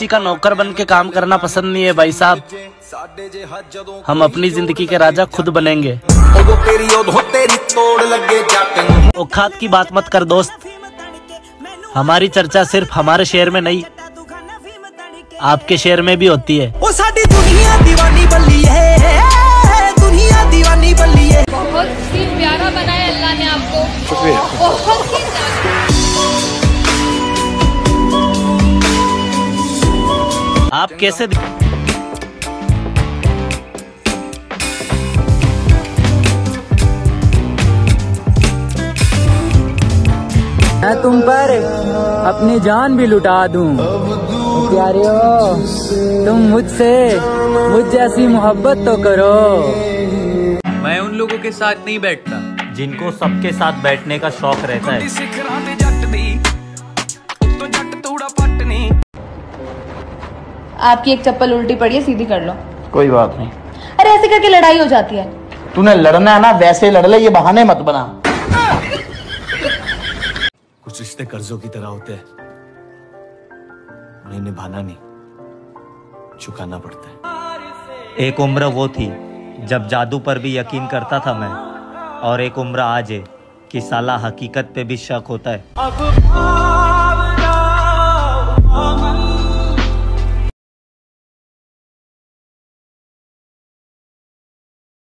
किसी का नौकर बन के काम करना पसंद नहीं है भाई साहब। हम अपनी जिंदगी के राजा खुद बनेंगे। औकात की बात मत कर दोस्त, हमारी चर्चा सिर्फ हमारे शहर में नहीं आपके शहर में भी होती है। ओ साडी दुनिया दीवानी बल्ली है, दुनिया दीवानी बल्ली है। बहुत ही प्यारा बनाया अल्लाह ने आपको। बहुत आप कैसे मैं तुम पर अपनी जान भी लुटा दूं। प्यारे हो तुम मुझसे, मुझ जैसी मोहब्बत तो करो। मैं उन लोगों के साथ नहीं बैठता जिनको सबके साथ बैठने का शौक रहता है। आपकी एक चप्पल उल्टी पड़ी है, सीधी कर लो। कोई बात नहीं। अरे ऐसे करके लड़ाई हो जाती है। तूने लड़ना है ना वैसे लड़ ले, ये बहाने मत बना। कुछ रिश्ते कर्जों की तरह होते हैं, उन्हें निभाना नहीं चुकाना पड़ता है। एक उम्र वो थी जब जादू पर भी यकीन करता था मैं, और एक उम्र आज है कि साला हकीकत पे भी शक होता है।